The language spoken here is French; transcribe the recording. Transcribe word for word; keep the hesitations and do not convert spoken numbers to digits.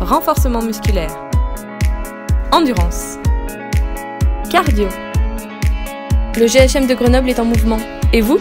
renforcement musculaire, endurance, cardio. Le G H M de Grenoble est en mouvement. Et vous ?